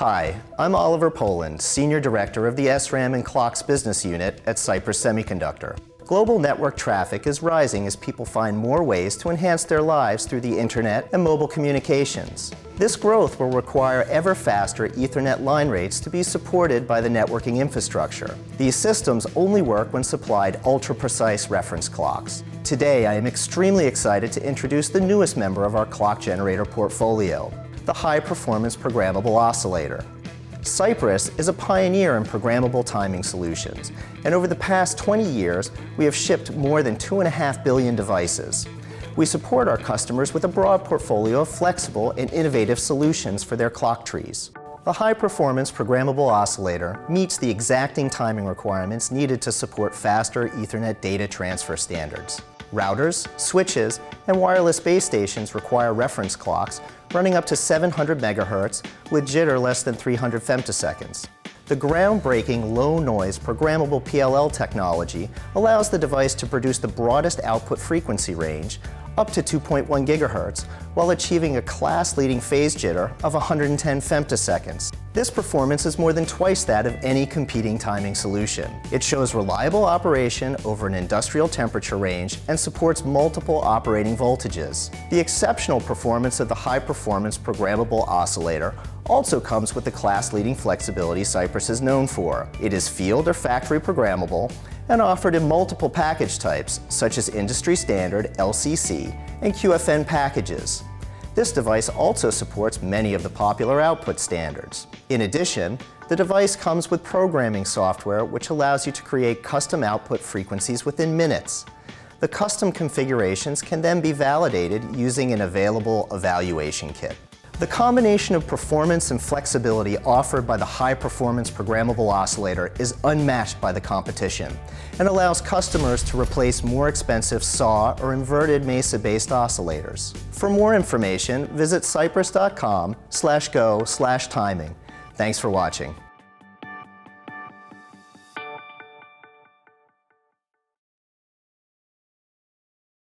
Hi, I'm Oliver Pohland, Senior Director of the SRAM and Clocks Business Unit at Cypress Semiconductor. Global network traffic is rising as people find more ways to enhance their lives through the internet and mobile communications. This growth will require ever faster Ethernet line rates to be supported by the networking infrastructure. These systems only work when supplied ultra-precise reference clocks. Today, I am extremely excited to introduce the newest member of our clock generator portfolio, the High Performance Programmable Oscillator. Cypress is a pioneer in programmable timing solutions, and over the past 20 years, we have shipped more than 2.5 billion devices. We support our customers with a broad portfolio of flexible and innovative solutions for their clock trees. The High Performance Programmable Oscillator meets the exacting timing requirements needed to support faster Ethernet data transfer standards. Routers, switches, and wireless base stations require reference clocks running up to 700 megahertz with jitter less than 300 femtoseconds. The groundbreaking low-noise programmable PLL technology allows the device to produce the broadest output frequency range, up to 2.1 gigahertz, while achieving a class-leading phase jitter of 110 femtoseconds. This performance is more than twice that of any competing timing solution. It shows reliable operation over an industrial temperature range and supports multiple operating voltages. The exceptional performance of the high-performance programmable oscillator also comes with the class-leading flexibility Cypress is known for. It is field or factory programmable and offered in multiple package types, such as industry standard LCC and QFN packages. This device also supports many of the popular output standards. In addition, the device comes with programming software which allows you to create custom output frequencies within minutes. The custom configurations can then be validated using an available evaluation kit. The combination of performance and flexibility offered by the high-performance programmable oscillator is unmatched by the competition and allows customers to replace more expensive SAW or inverted Mesa-based oscillators. For more information, visit cypress.com/go/timing. Thanks for watching.